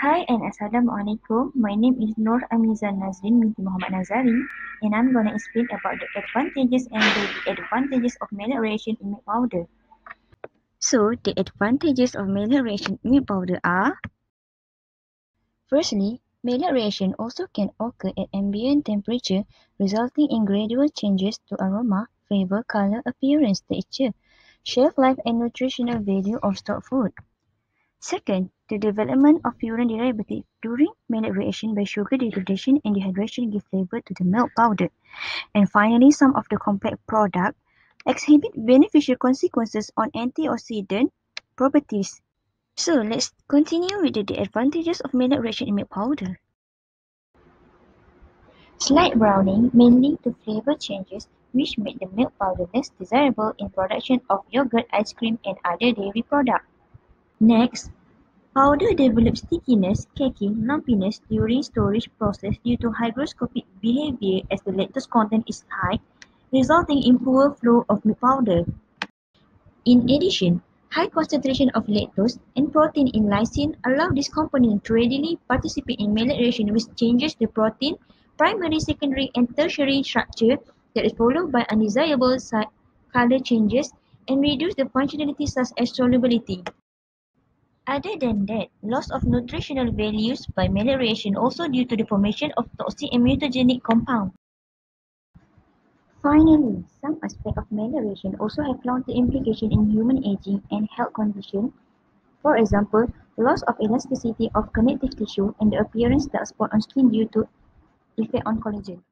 Hi and assalamu alaikum. My name is Noor Amiza Nazrin Midi Muhammad Nazari, and I'm going to explain about the advantages and the disadvantages of Maillard reaction in milk powder. So, the advantages of Maillard reaction in milk powder are: firstly, Maillard reaction also can occur at ambient temperature, resulting in gradual changes to aroma, flavor, color, appearance, texture, shelf life, and nutritional value of stored food. Second, the development of uronic derivatives during Maillard reaction by sugar degradation and dehydration give flavor to the milk powder. And finally, some of the complex products exhibit beneficial consequences on antioxidant properties. So, let's continue with the advantages of Maillard reaction in milk powder. Slight browning may lead to flavor changes, which make the milk powder less desirable in production of yogurt, ice cream, and other dairy products. Next, powder develops stickiness, caking, lumpiness during storage process due to hygroscopic behaviour as the lactose content is high, resulting in poor flow of milk powder. In addition, high concentration of lactose and protein in lysine allow this component to readily participate in Maillard reaction, which changes the protein, primary, secondary, and tertiary structure that is followed by undesirable color changes and reduce the functionality such as solubility. Other than that, loss of nutritional values by Maillard reaction also due to the formation of toxic and mutagenic compounds. Finally, some aspects of Maillard reaction also have long-term implications in human aging and health conditions. For example, loss of elasticity of connective tissue and the appearance that spot on skin due to effect on collagen.